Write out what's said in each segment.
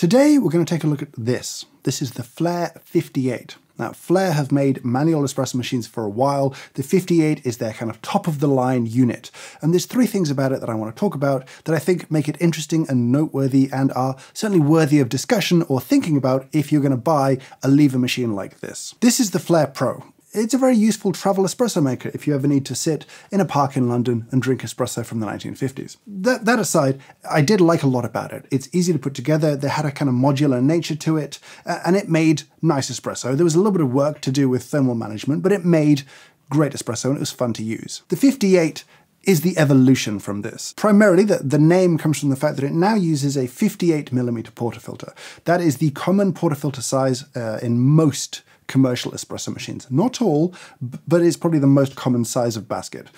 Today, we're going to take a look at this. This is the Flair 58. Now, Flair have made manual espresso machines for a while. The 58 is their kind of top-of-the-line unit. And there's three things about it that I want to talk about that I think make it interesting and noteworthy and are certainly worthy of discussion or thinking about if you're going to buy a lever machine like this. This is the Flair Pro. It's a very useful travel espresso maker if you ever need to sit in a park in London and drink espresso from the 1950s. That aside, I did like a lot about it. It's easy to put together. They had a kind of modular nature to it, and it made nice espresso. There was a little bit of work to do with thermal management, but it made great espresso and it was fun to use. The 58 is the evolution from this. Primarily, the name comes from the fact that it now uses a 58mm portafilter. That is the common portafilter size in most commercial espresso machines. Not all, but it's probably the most common size of basket.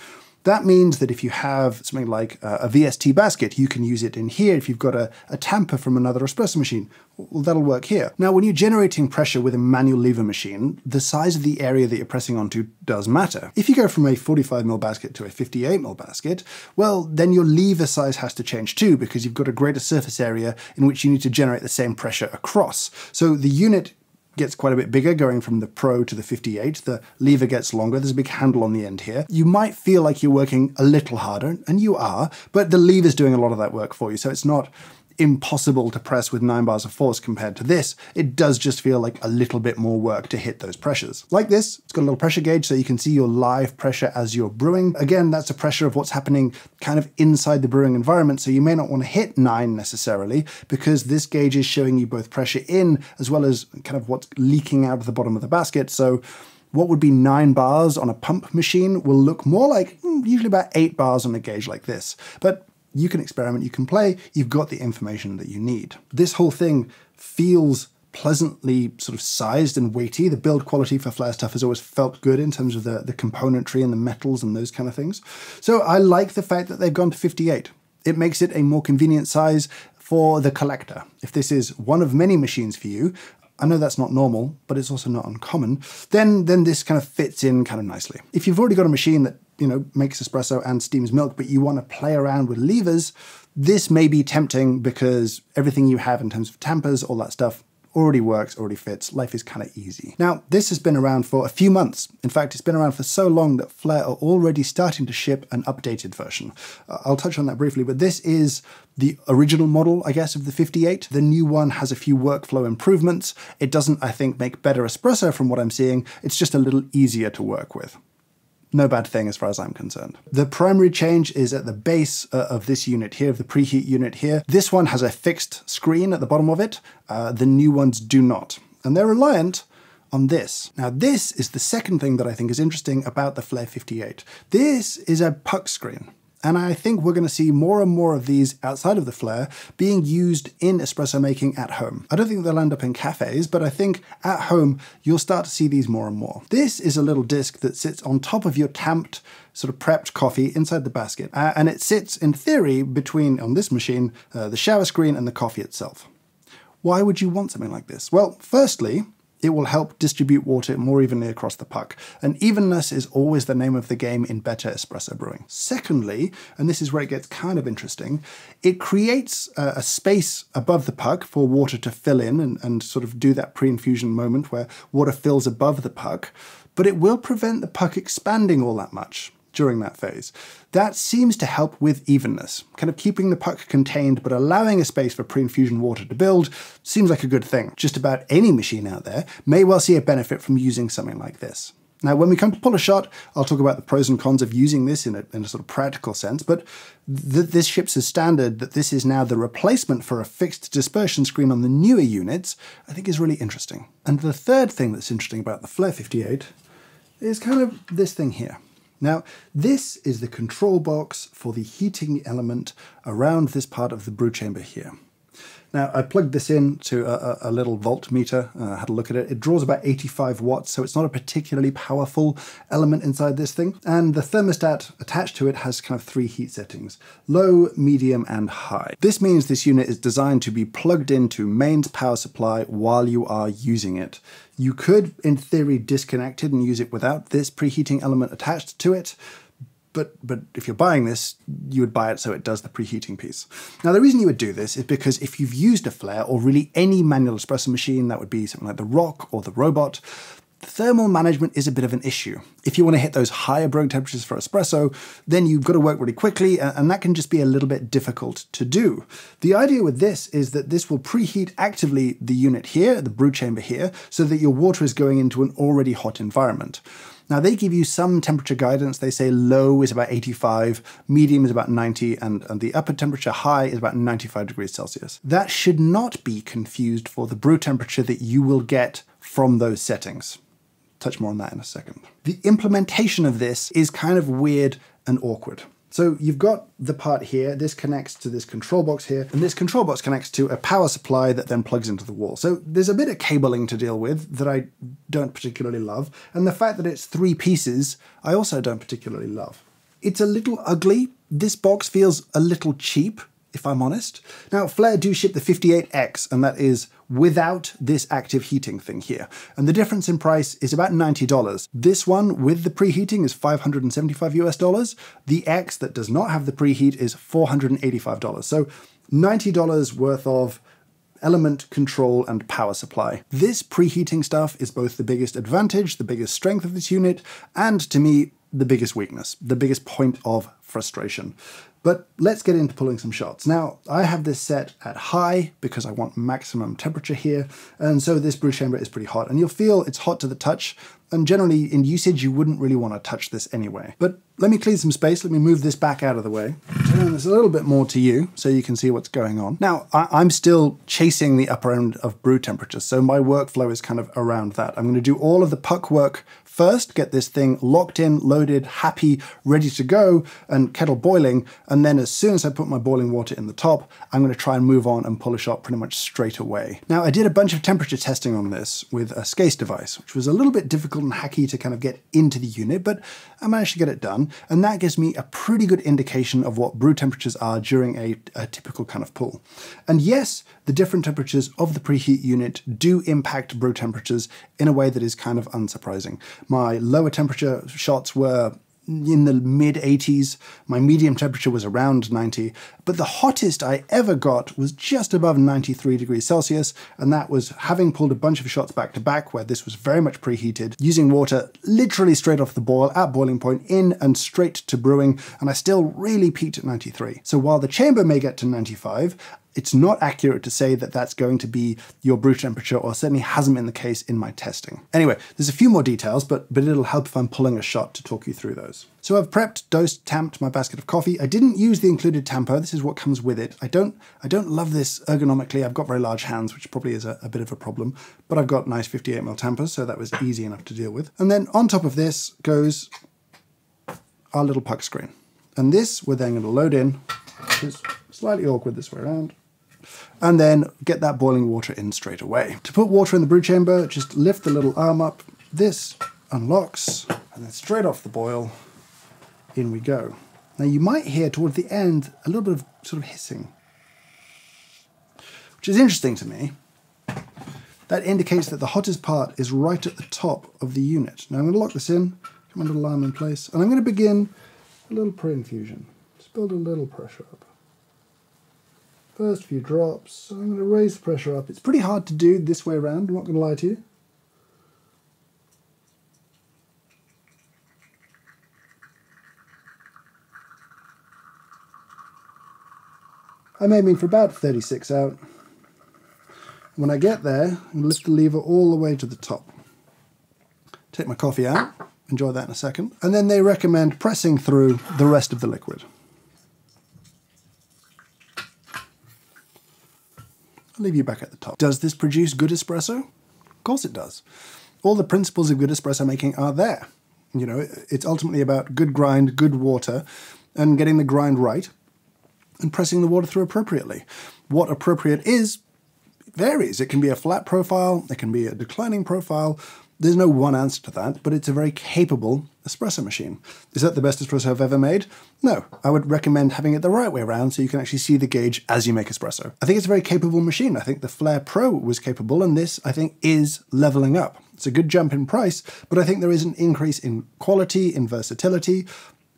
That means that if you have something like a VST basket, you can use it in here. If you've got a tamper from another espresso machine, well, that'll work here. Now, when you're generating pressure with a manual lever machine, the size of the area that you're pressing onto does matter. If you go from a 45mm basket to a 58mm basket, well, then your lever size has to change too, because you've got a greater surface area in which you need to generate the same pressure across. So the unit gets quite a bit bigger going from the Pro to the 58. The lever gets longer. There's a big handle on the end here. You might feel like you're working a little harder, and you are, but the lever's doing a lot of that work for you. So it's not impossible to press with 9 bars of force compared to this. It does just feel like a little bit more work to hit those pressures. Like this, it's got a little pressure gauge so you can see your live pressure as you're brewing. Again, that's a pressure of what's happening kind of inside the brewing environment. So you may not want to hit 9 necessarily, because this gauge is showing you both pressure in as well as kind of what's leaking out of the bottom of the basket. So what would be 9 bars on a pump machine will look more like usually about 8 bars on a gauge like this. But you can experiment, you can play, you've got the information that you need. This whole thing feels pleasantly sort of sized and weighty. The build quality for Flair stuff has always felt good in terms of the componentry and the metals and those kind of things. So I like the fact that they've gone to 58. It makes it a more convenient size for the collector. If this is one of many machines for you, I know that's not normal, but it's also not uncommon, then this kind of fits in kind of nicely. If you've already got a machine that makes espresso and steams milk, but you want to play around with levers, this may be tempting because everything you have in terms of tampers, all that stuff, already works, already fits. Life is kind of easy. Now, this has been around for a few months. In fact, it's been around for so long that Flair are already starting to ship an updated version. I'll touch on that briefly, but this is the original model, I guess, of the 58. The new one has a few workflow improvements. It doesn't, I think, make better espresso from what I'm seeing. It's just a little easier to work with. No bad thing as far as I'm concerned. The primary change is at the base of this unit here, of the preheat unit here. This one has a fixed screen at the bottom of it. The new ones do not. And they're reliant on this. Now, this is the second thing that I think is interesting about the Flair 58. This is a puck screen. And I think we're going to see more and more of these outside of the Flair being used in espresso making at home. I don't think they'll end up in cafes, but I think at home, you'll start to see these more and more. This is a little disc that sits on top of your tamped, sort of prepped coffee inside the basket. And it sits, in theory, between, on this machine, the shower screen and the coffee itself. Why would you want something like this? Well, firstly, it will help distribute water more evenly across the puck. And evenness is always the name of the game in better espresso brewing. Secondly, and this is where it gets kind of interesting, it creates a space above the puck for water to fill in and sort of do that pre-infusion moment where water fills above the puck, but it will prevent the puck expanding all that much during that phase. That seems to help with evenness. Kind of keeping the puck contained, but allowing a space for pre-infusion water to build seems like a good thing. Just about any machine out there may well see a benefit from using something like this. Now, when we come to pull a shot, I'll talk about the pros and cons of using this in a sort of practical sense, but this ships as standard that this is now the replacement for a fixed dispersion screen on the newer units, I think is really interesting. And the third thing that's interesting about the Flair 58 is kind of this thing here. Now, this is the control box for the heating element around this part of the brew chamber here. Now, I plugged this in to a little voltmeter, had a look at it. It draws about 85 watts, so it's not a particularly powerful element inside this thing. And the thermostat attached to it has kind of 3 heat settings, low, medium, and high. This means this unit is designed to be plugged into mains power supply while you are using it. You could, in theory, disconnect it and use it without this preheating element attached to it, But if you're buying this, you would buy it so it does the preheating piece. Now, the reason you would do this is because if you've used a Flair or really any manual espresso machine, that would be something like the Rock or the Robot, thermal management is a bit of an issue. If you want to hit those higher brewing temperatures for espresso, then you've got to work really quickly, and that can just be a little bit difficult to do. The idea with this is that this will preheat actively the unit here, the brew chamber here, so that your water is going into an already hot environment. Now, they give you some temperature guidance. They say low is about 85, medium is about 90, and the upper temperature high is about 95 degrees Celsius. That should not be confused for the brew temperature that you will get from those settings. Touch more on that in a second. The implementation of this is kind of weird and awkward. So you've got the part here, this connects to this control box here, and this control box connects to a power supply that then plugs into the wall. So there's a bit of cabling to deal with that I don't particularly love, and the fact that it's three pieces, I also don't particularly love. It's a little ugly. This box feels a little cheap, if I'm honest. Now, Flair do ship the 58X, and that is without this active heating thing here. And the difference in price is about $90. This one with the preheating is $575 US. The X that does not have the preheat is $485. So $90 worth of element control and power supply. This preheating stuff is both the biggest advantage, the biggest strength of this unit, and to me, the biggest weakness, the biggest point of frustration. But let's get into pulling some shots. Now, I have this set at high because I want maximum temperature here, and so this brew chamber is pretty hot, and you'll feel it's hot to the touch, and generally in usage you wouldn't really want to touch this anyway. But let me clear some space, let me move this back out of the way, turn this a little bit more to you so you can see what's going on. Now, I'm still chasing the upper end of brew temperature, so my workflow is kind of around that. I'm going to do all of the puck work first, get this thing locked in, loaded, happy, ready to go, and kettle boiling, and then as soon as I put my boiling water in the top, I'm going to try and move on and pull a shot pretty much straight away. Now, I did a bunch of temperature testing on this with a SCACE device, which was a little bit difficult and hacky to kind of get into the unit, but I managed to get it done, and that gives me a pretty good indication of what brew temperatures are during a typical kind of pull. And yes, the different temperatures of the preheat unit do impact brew temperatures in a way that is kind of unsurprising. My lower temperature shots were in the mid 80s, my medium temperature was around 90, but the hottest I ever got was just above 93 degrees Celsius, and that was having pulled a bunch of shots back to back where this was very much preheated, using water literally straight off the boil at boiling point in and straight to brewing, and I still really peaked at 93. So while the chamber may get to 95, it's not accurate to say that that's going to be your brew temperature, or certainly hasn't been the case in my testing. Anyway, there's a few more details, but it'll help if I'm pulling a shot to talk you through those. So I've prepped, dosed, tamped my basket of coffee. I didn't use the included tamper. This is what comes with it. I don't love this ergonomically. I've got very large hands, which probably is a bit of a problem, but I've got nice 58 ml tampers, so that was easy enough to deal with. And then on top of this goes our little puck screen. And this we're then going to load in, which is slightly awkward this way around, and then get that boiling water in straight away. To put water in the brew chamber, just lift the little arm up, this unlocks, and then straight off the boil, in we go. Now you might hear toward the end a little bit of sort of hissing, which is interesting to me. That indicates that the hottest part is right at the top of the unit. Now I'm going to lock this in, get my little arm in place, and I'm going to begin a little pre-infusion. Just build a little pressure up. First few drops, I'm going to raise the pressure up. It's pretty hard to do this way around, I'm not going to lie to you. I'm aiming for about 36 out. When I get there, I'm going to lift the lever all the way to the top. Take my coffee out, enjoy that in a second. And then they recommend pressing through the rest of the liquid. I'll leave you back at the top. Does this produce good espresso? Of course it does. All the principles of good espresso making are there. You know, it's ultimately about good grind, good water, and getting the grind right, and pressing the water through appropriately. What appropriate is varies. It can be a flat profile, it can be a declining profile. There's no one answer to that, but it's a very capable espresso machine. Is that the best espresso I've ever made? No, I would recommend having it the right way around so you can actually see the gauge as you make espresso. I think it's a very capable machine. I think the Flair Pro was capable, and this, I think, is leveling up. It's a good jump in price, but I think there is an increase in quality, in versatility,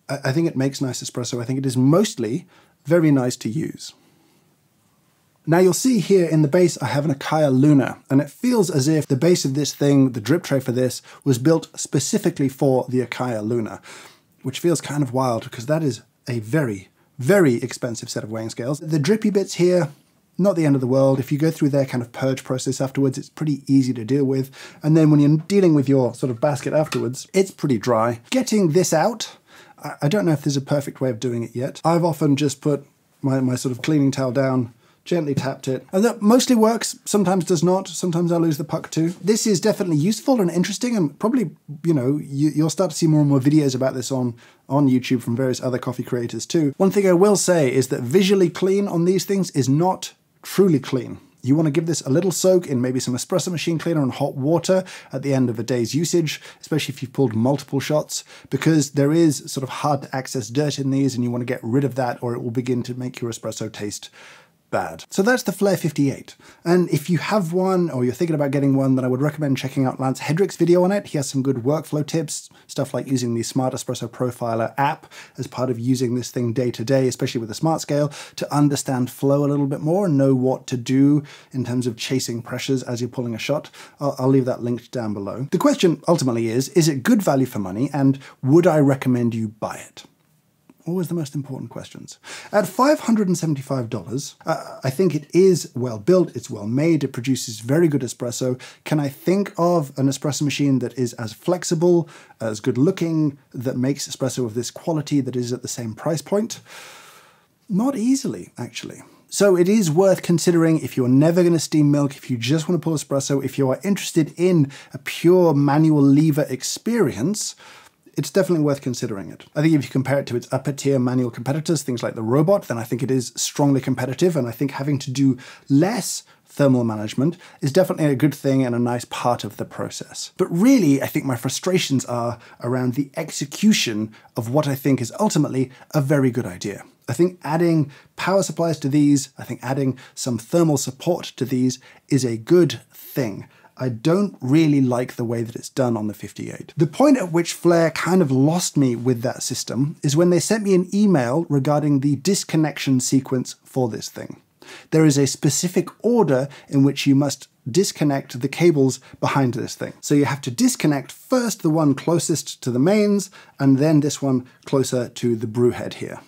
I think it makes nice espresso. I think it is mostly very nice to use. Now you'll see here in the base, I have an Akaya Luna, and it feels as if the base of this thing, the drip tray for this, was built specifically for the Akaya Luna, which feels kind of wild because that is a very, very expensive set of weighing scales. The drippy bits here, not the end of the world. If you go through their kind of purge process afterwards, it's pretty easy to deal with. And then when you're dealing with your sort of basket afterwards, it's pretty dry. Getting this out, I don't know if there's a perfect way of doing it yet. I've often just put my sort of cleaning towel down, gently tapped it. And that mostly works, sometimes does not. Sometimes I lose the puck too. This is definitely useful and interesting, and probably, you know, you'll start to see more and more videos about this on YouTube from various other coffee creators too. One thing I will say is that visually clean on these things is not truly clean. You want to give this a little soak in maybe some espresso machine cleaner and hot water at the end of a day's usage, especially if you've pulled multiple shots, because there is sort of hard to access dirt in these and you want to get rid of that or it will begin to make your espresso taste bad. So that's the Flair 58. And if you have one or you're thinking about getting one, then I would recommend checking out Lance Hedrick's video on it. He has some good workflow tips, stuff like using the Smart Espresso Profiler app as part of using this thing day to day, especially with a smart scale, to understand flow a little bit more and know what to do in terms of chasing pressures as you're pulling a shot. I'll leave that linked down below. The question ultimately is it good value for money, and would I recommend you buy it? Always the most important questions. At $575, I think it is well built, it's well made, it produces very good espresso. Can I think of an espresso machine that is as flexible, as good looking, that makes espresso of this quality that is at the same price point? Not easily, actually. So it is worth considering if you're never going to steam milk, if you just want to pull espresso, if you are interested in a pure manual lever experience, it's definitely worth considering it. I think if you compare it to its upper tier manual competitors, things like the robot, then I think it is strongly competitive. And I think having to do less thermal management is definitely a good thing and a nice part of the process. But really, I think my frustrations are around the execution of what I think is ultimately a very good idea. I think adding power supplies to these, I think adding some thermal support to these is a good thing. I don't really like the way that it's done on the 58. The point at which Flair kind of lost me with that system is when they sent me an email regarding the disconnection sequence for this thing. There is a specific order in which you must disconnect the cables behind this thing. So you have to disconnect first the one closest to the mains and then this one closer to the brew head here.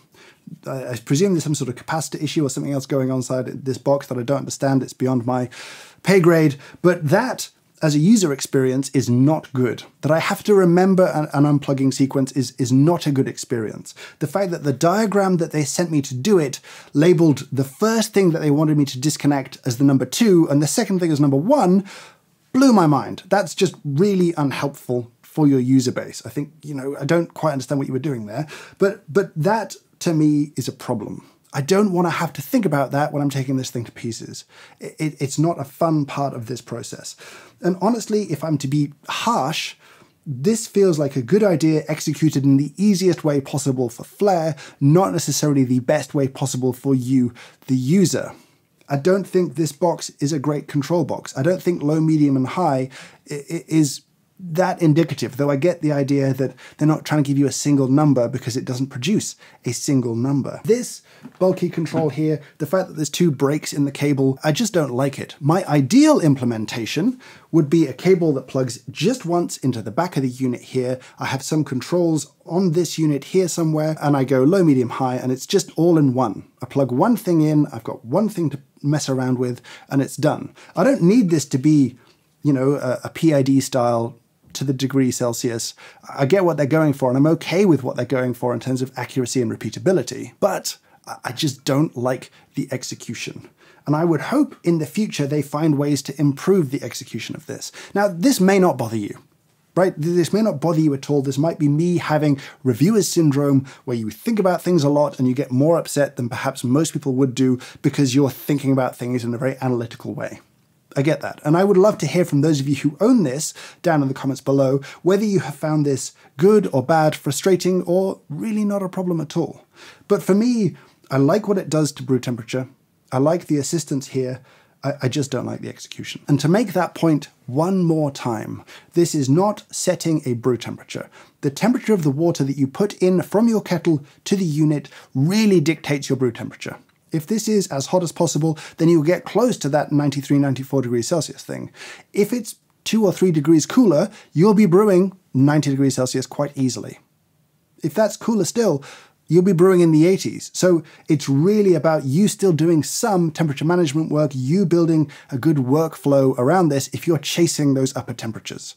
I presume there's some sort of capacitor issue or something else going on inside this box that I don't understand. It's beyond my pay grade, but that as a user experience is not good. That I have to remember an unplugging sequence is not a good experience. The fact that the diagram that they sent me to do it labeled the first thing that they wanted me to disconnect as the number 2 and the second thing as number 1 blew my mind. That's just really unhelpful for your user base. I think, you know, I don't quite understand what you were doing there, but that to me is a problem. I don't want to have to think about that when I'm taking this thing to pieces. It's not a fun part of this process. And honestly, if I'm to be harsh, this feels like a good idea executed in the easiest way possible for Flair, not necessarily the best way possible for you, the user. I don't think this box is a great control box. I don't think low, medium, and high is that indicative, though I get the idea that they're not trying to give you a single number because it doesn't produce a single number. This bulky control here, the fact that there's 2 breaks in the cable, I just don't like it. My ideal implementation would be a cable that plugs just once into the back of the unit here. I have some controls on this unit here somewhere, and I go low, medium, high, and it's just all in one. I plug one thing in, I've got one thing to mess around with, and it's done. I don't need this to be, you know, a PID style to the degree Celsius. I get what they're going for, and I'm okay with what they're going for in terms of accuracy and repeatability, but I just don't like the execution. And I would hope in the future they find ways to improve the execution of this. Now, this may not bother you, right? This may not bother you at all. This might be me having reviewer's syndrome, where you think about things a lot and you get more upset than perhaps most people would do because you're thinking about things in a very analytical way. I get that. And I would love to hear from those of you who own this down in the comments below, whether you have found this good or bad, frustrating, or really not a problem at all. But for me, I like what it does to brew temperature. I like the assistance here. I just don't like the execution. And to make that point one more time, this is not setting a brew temperature. The temperature of the water that you put in from your kettle to the unit really dictates your brew temperature. If this is as hot as possible, then you'll get close to that 93, 94 degrees Celsius thing. If it's 2 or 3 degrees cooler, you'll be brewing 90 degrees Celsius quite easily. If that's cooler still, you'll be brewing in the 80s. So it's really about you still doing some temperature management work, you building a good workflow around this if you're chasing those upper temperatures.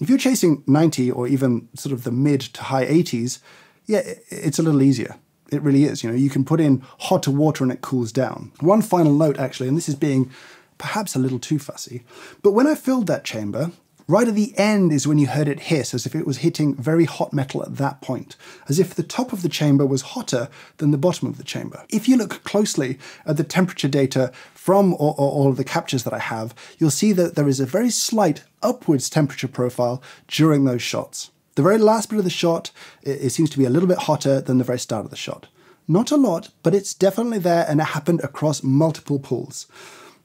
If you're chasing 90 or even sort of the mid to high 80s, yeah, it's a little easier. It really is. You know, you can put in hotter water and it cools down. One final note actually, and this is being perhaps a little too fussy, but when I filled that chamber, right at the end is when you heard it hiss, as if it was hitting very hot metal at that point, as if the top of the chamber was hotter than the bottom of the chamber. If you look closely at the temperature data from all of the captures that I have, you'll see that there is a very slight upwards temperature profile during those shots. The very last bit of the shot, it seems to be a little bit hotter than the very start of the shot. Not a lot, but it's definitely there, and it happened across multiple pools.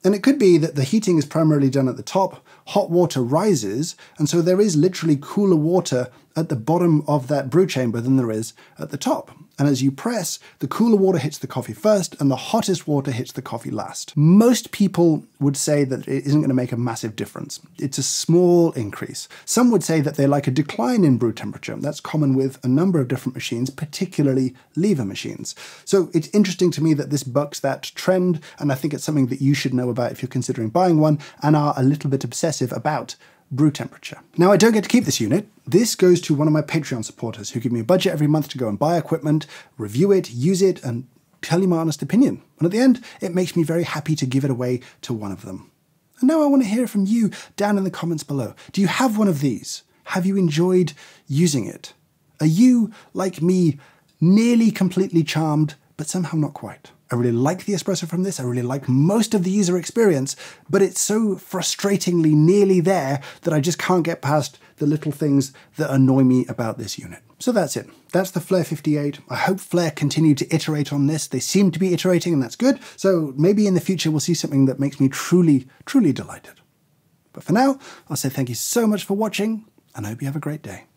And it could be that the heating is primarily done at the top, hot water rises, and so there is literally cooler water at the bottom of that brew chamber than there is at the top. And as you press, the cooler water hits the coffee first and the hottest water hits the coffee last. Most people would say that it isn't going to make a massive difference. It's a small increase. Some would say that they like a decline in brew temperature. That's common with a number of different machines, particularly lever machines. So it's interesting to me that this bucks that trend, and I think it's something that you should know about if you're considering buying one and are a little bit obsessive about brew temperature. Now, I don't get to keep this unit. This goes to one of my Patreon supporters who give me a budget every month to go and buy equipment, review it, use it, and tell you my honest opinion. And at the end, it makes me very happy to give it away to one of them. And now I want to hear from you down in the comments below. Do you have one of these? Have you enjoyed using it? Are you, like me, nearly completely charmed, but somehow not quite? I really like the espresso from this. I really like most of the user experience, but it's so frustratingly nearly there that I just can't get past the little things that annoy me about this unit. So that's it. That's the Flair 58. I hope Flair continue to iterate on this. They seem to be iterating, and that's good. So maybe in the future we'll see something that makes me truly, truly delighted. But for now, I'll say thank you so much for watching, and I hope you have a great day.